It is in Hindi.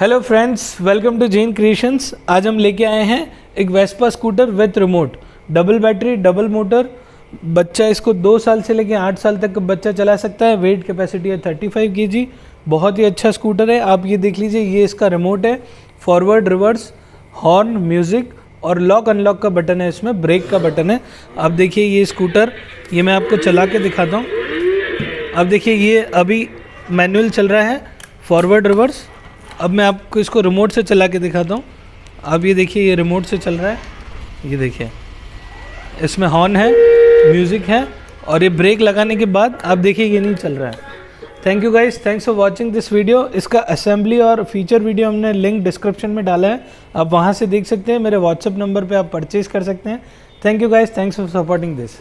Hello friends, welcome to gen creations. आज हम लेके आए हैं एक Vespa scooter with remote, double battery double motor. बच्चा इसको 2 साल से लेके 8 साल तक का बच्चा चला सकता है। वेट कैपेसिटी है 35 kg। बहुत ही अच्छा स्कूटर है। आप ये देख लीजिए, ये इसका रिमोट है, फॉरवर्ड रिवर्स, हॉर्न, म्यूज़िक और लॉक अनलॉक का बटन है इसमें, ब्रेक का बटन है। आप देखिए ये स्कूटर, ये मैं आपको चला के दिखाता हूँ। आप देखिए ये अभी मैनुअल चल रहा है, फॉरवर्ड रिवर्स। अब मैं आपको इसको रिमोट से चला के दिखाता हूँ। अब ये देखिए, ये रिमोट से चल रहा है। ये देखिए इसमें हॉर्न है, म्यूज़िक है और ये ब्रेक लगाने के बाद आप देखिए ये नहीं चल रहा है। Thank you guys, thanks for watching this video. इसका असेंबली और फीचर वीडियो हमने लिंक डिस्क्रिप्शन में डाला है, आप वहाँ से देख सकते हैं। मेरे व्हाट्सअप नंबर पर आप परचेज़ कर सकते हैं। Thank you guys, thanks for supporting this.